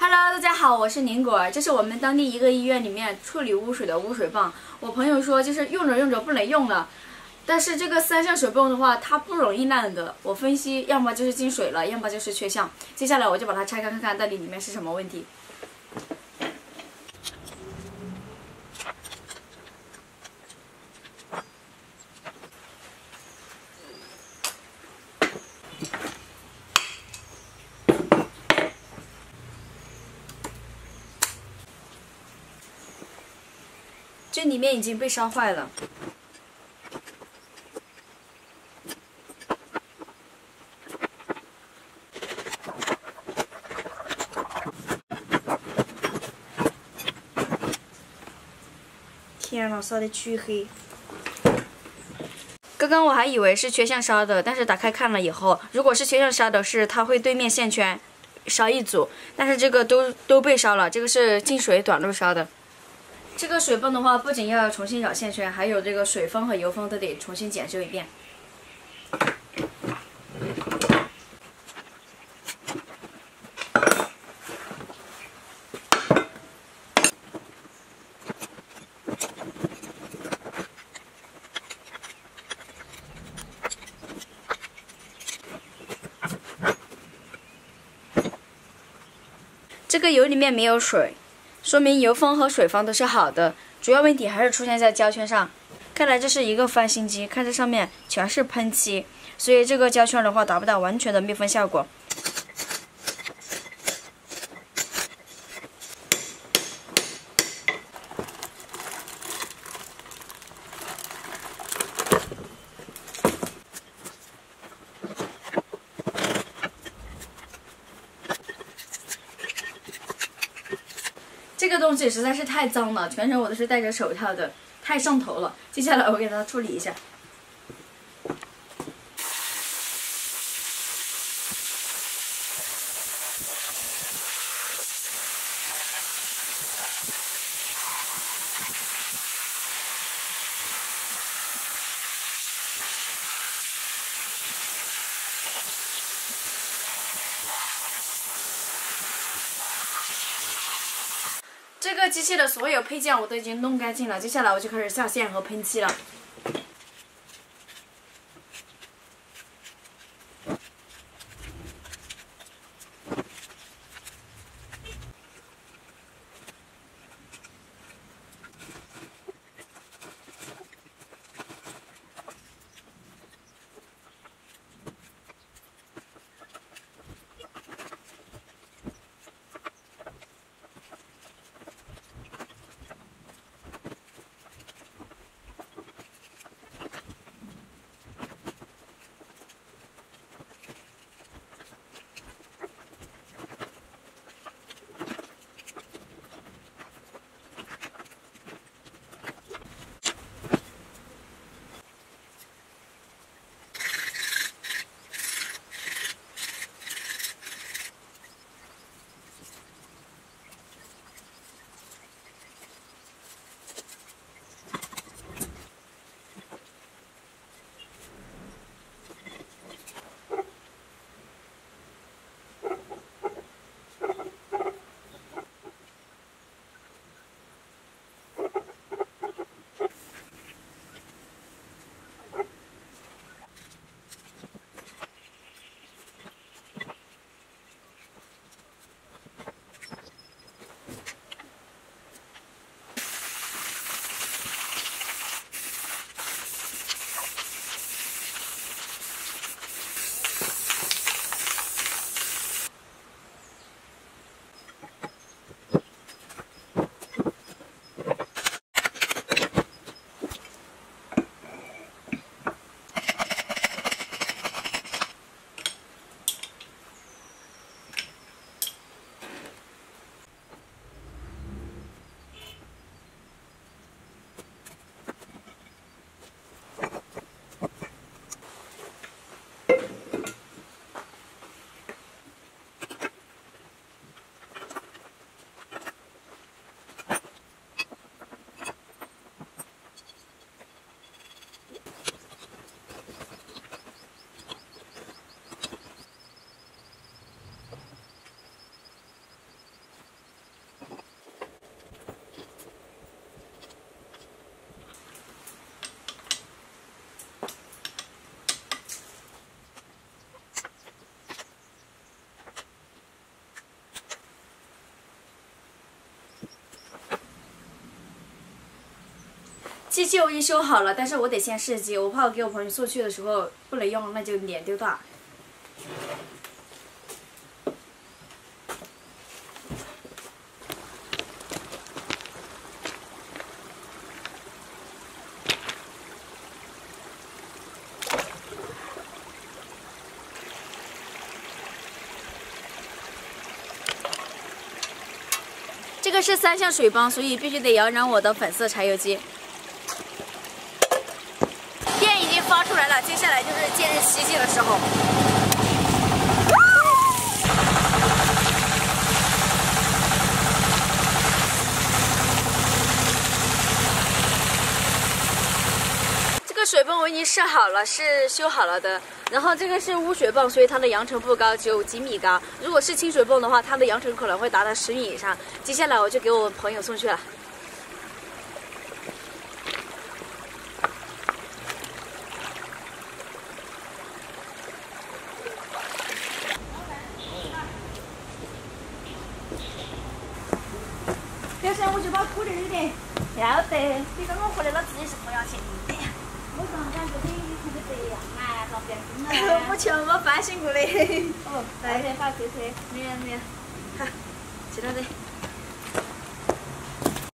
Hello， 大家好，我是宁果，这是我们当地一个医院里面处理污水的污水泵。我朋友说，就是用着用着不能用了。 但是这个三相水泵的话，它不容易烂的。我分析，要么就是进水了，要么就是缺项。接下来我就把它拆开看看，到底里面是什么问题。这里面已经被烧坏了。 天呐，烧的黢黑！刚刚我还以为是缺项烧的，但是打开看了以后，如果是缺项烧的是，它会对面线圈烧一组，但是这个都被烧了，这个是进水短路烧的。这个水泵的话，不仅要重新找线圈，还有这个水封和油封都得重新检修一遍。 这个油里面没有水，说明油封和水封都是好的。主要问题还是出现在胶圈上。看来这是一个翻新机，看这上面全是喷漆，所以这个胶圈的话达不到完全的密封效果。这个东西实在是太脏了，全程我都是戴着手套的，太上头了。接下来我给它处理一下。这个机器的所有配件我都已经弄干净了，接下来我就开始下线和喷漆了。机器我已经修好了，但是我得先试机，我怕我给我朋友送去的时候不能用，那就脸丢大。 这个是3项水泵，所以必须得摇燃我的粉色柴油机。电已经发出来了，接下来就是见证奇迹的时候。这个水泵我已经设好了，是修好了的。然后这个是污水泵，所以它的扬程不高，只有几米高。如果是清水泵的话，它的扬程可能会达到10米以上。接下来我就给我朋友送去了。表婶，我就把苦力有点要得，你刚刚回来了，自己是不要钱的。我刚刚这边有空的得呀。 我全部翻新过的。哦，来，把这些，没有没有，好，其他的。